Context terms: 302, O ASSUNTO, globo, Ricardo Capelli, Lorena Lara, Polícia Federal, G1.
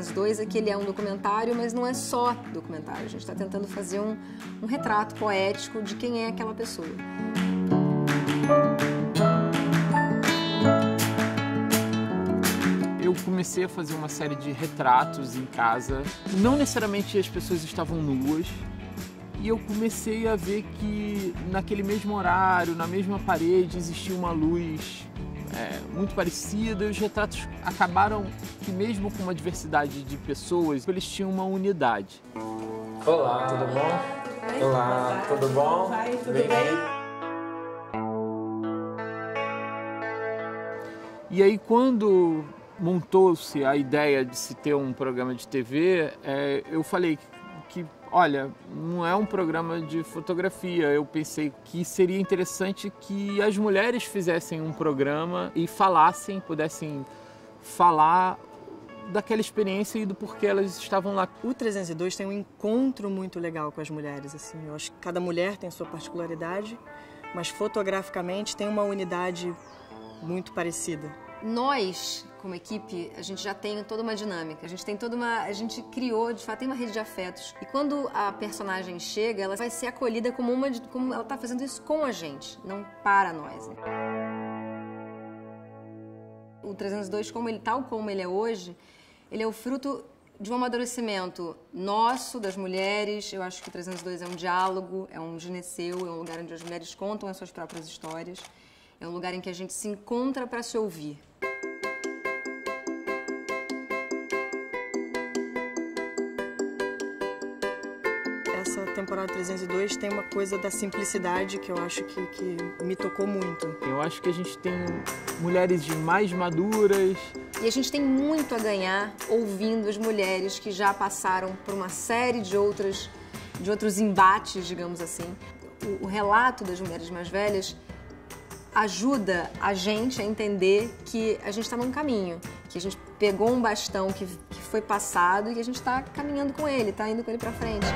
302 é que ele é um documentário, mas não é só documentário. A gente está tentando fazer um retrato poético de quem é aquela pessoa. Eu comecei a fazer uma série de retratos em casa. Não necessariamente as pessoas estavam nuas. E eu comecei a ver que naquele mesmo horário, na mesma parede, existia uma luz muito parecida. E os retratos acabaram que, mesmo com uma diversidade de pessoas, eles tinham uma unidade. Olá, tudo bom? Olá, tudo bom? Tudo bem? E aí, quando montou-se a ideia de se ter um programa de TV, eu falei que olha, não é um programa de fotografia. Eu pensei que seria interessante que as mulheres fizessem um programa e falassem, pudessem falar daquela experiência e do porquê elas estavam lá. O 302 tem um encontro muito legal com as mulheres, assim. Eu acho que cada mulher tem a sua particularidade, mas fotograficamente tem uma unidade muito parecida. Nós, como equipe, a gente já tem toda uma dinâmica, a gente criou, de fato, tem uma rede de afetos. E quando a personagem chega, ela vai ser acolhida como ela está fazendo isso com a gente, não para nós. O 302, tal como ele é hoje, ele é o fruto de um amadurecimento nosso, das mulheres. Eu acho que o 302 é um diálogo, é um gineceu, é um lugar onde as mulheres contam as suas próprias histórias. É um lugar em que a gente se encontra para se ouvir. Essa temporada 302 tem uma coisa da simplicidade que eu acho que me tocou muito. Eu acho que a gente tem mulheres mais maduras. E a gente tem muito a ganhar ouvindo as mulheres que já passaram por uma série de outros embates, digamos assim. O relato das mulheres mais velhas ajuda a gente a entender que a gente está num caminho, que a gente pegou um bastão que foi passado e que a gente está caminhando com ele, está indo com ele para frente.